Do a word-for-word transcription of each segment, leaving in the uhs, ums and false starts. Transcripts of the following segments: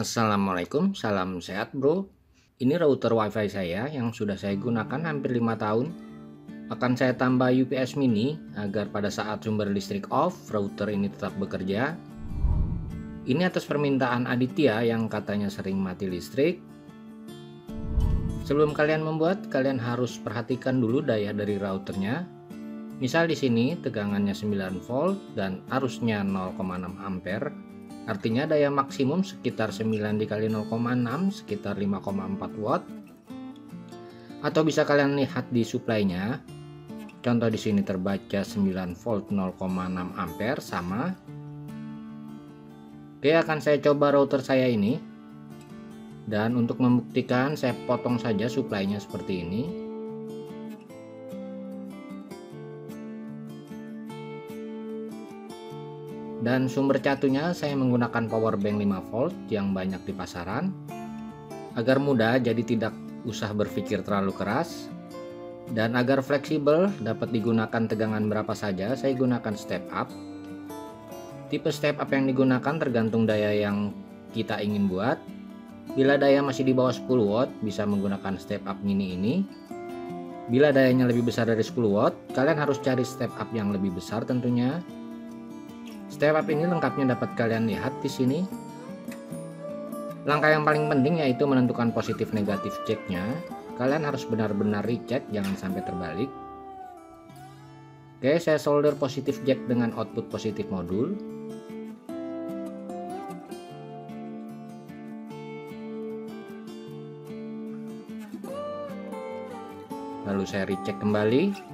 Assalamualaikum, salam sehat bro. Ini router wifi saya yang sudah saya gunakan hampir lima tahun. Akan saya tambah U P S mini agar pada saat sumber listrik off, router ini tetap bekerja. Ini atas permintaan Aditya yang katanya sering mati listrik. Sebelum kalian membuat, kalian harus perhatikan dulu daya dari routernya. Misal di sini tegangannya sembilan volt dan arusnya nol koma enam ampere. Artinya daya maksimum sekitar sembilan dikali nol koma enam sekitar lima koma empat watt. Atau bisa kalian lihat di suplainya. Contoh di sini terbaca sembilan volt nol koma enam ampere sama. Oke, akan saya coba router saya ini. Dan untuk membuktikan saya potong saja suplainya seperti ini. Dan sumber catunya saya menggunakan power bank lima volt yang banyak di pasaran. Agar mudah jadi tidak usah berpikir terlalu keras. Dan agar fleksibel dapat digunakan tegangan berapa saja, saya gunakan step up. Tipe step up yang digunakan tergantung daya yang kita ingin buat. Bila daya masih di bawah sepuluh watt bisa menggunakan step up mini ini. Bila dayanya lebih besar dari sepuluh watt, kalian harus cari step up yang lebih besar tentunya. Step up ini lengkapnya dapat kalian lihat di sini. Langkah yang paling penting yaitu menentukan positif negatif checknya. Kalian harus benar-benar recheck, jangan sampai terbalik. Oke, saya solder positif jack dengan output positif modul. Lalu saya recheck kembali.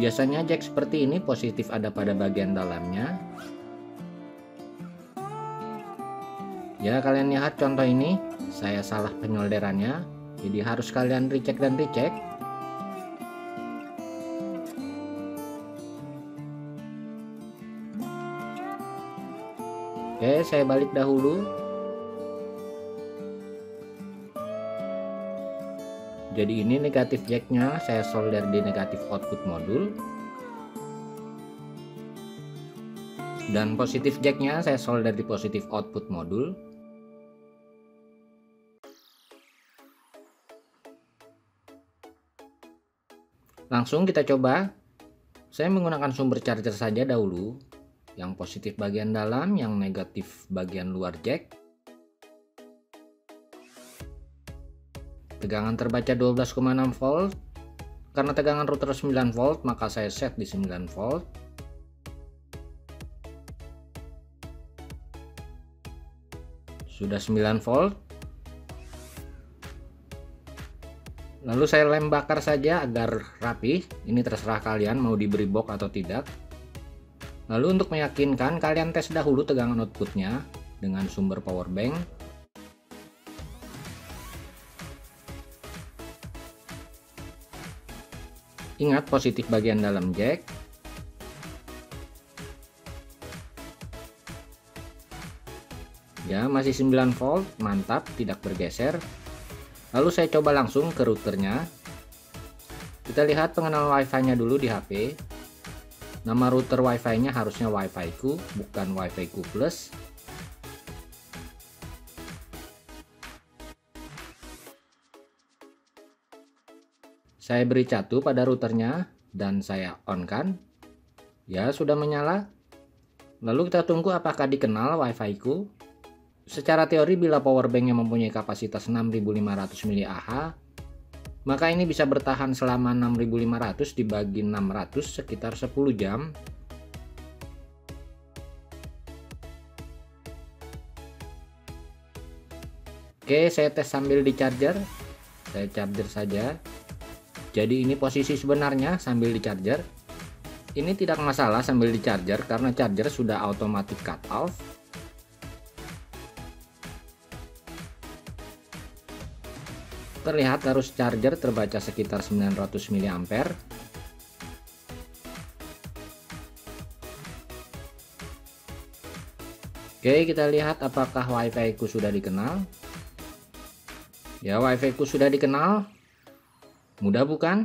Biasanya jack seperti ini positif ada pada bagian dalamnya. Ya, kalian lihat contoh ini, saya salah penyolderannya, jadi harus kalian recheck dan recheck. Oke, saya balik dahulu. Jadi ini negatif jacknya saya solder di negatif output modul. Dan positif jacknya saya solder di positif output modul. Langsung kita coba. Saya menggunakan sumber charger saja dahulu. Yang positif bagian dalam, yang negatif bagian luar jack. Tegangan terbaca dua belas koma enam volt. Karena tegangan router sembilan volt, maka saya set di sembilan volt. Sudah sembilan volt. Lalu saya lem bakar saja agar rapi. Ini terserah kalian mau diberi box atau tidak. Lalu untuk meyakinkan, kalian tes dahulu tegangan outputnya dengan sumber power bank. Ingat positif bagian dalam jack. Ya, masih sembilan volt, mantap, tidak bergeser. Lalu saya coba langsung ke routernya. Kita lihat pengenal wifi-nya dulu di H P. Nama router wifi-nya harusnya wifi-ku, bukan wifi-ku plus. Saya beri catu pada routernya dan saya on kan. Ya, sudah menyala. Lalu kita tunggu apakah dikenal wifi ku. Secara teori bila powerbanknya mempunyai kapasitas enam ribu lima ratus mili amper, maka ini bisa bertahan selama enam ribu lima ratus dibagi enam ratus sekitar sepuluh jam. Oke, saya tes sambil di charger. Saya charger saja. Jadi ini posisi sebenarnya sambil di charger. Ini tidak masalah sambil di charger karena charger sudah otomatis cut off. Terlihat arus charger terbaca sekitar sembilan ratus mili amper. Oke, kita lihat apakah wifi ku sudah dikenal. Ya, wifi ku sudah dikenal. Mudah bukan?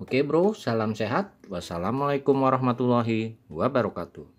Oke bro, salam sehat. Wassalamualaikum warahmatullahi wabarakatuh.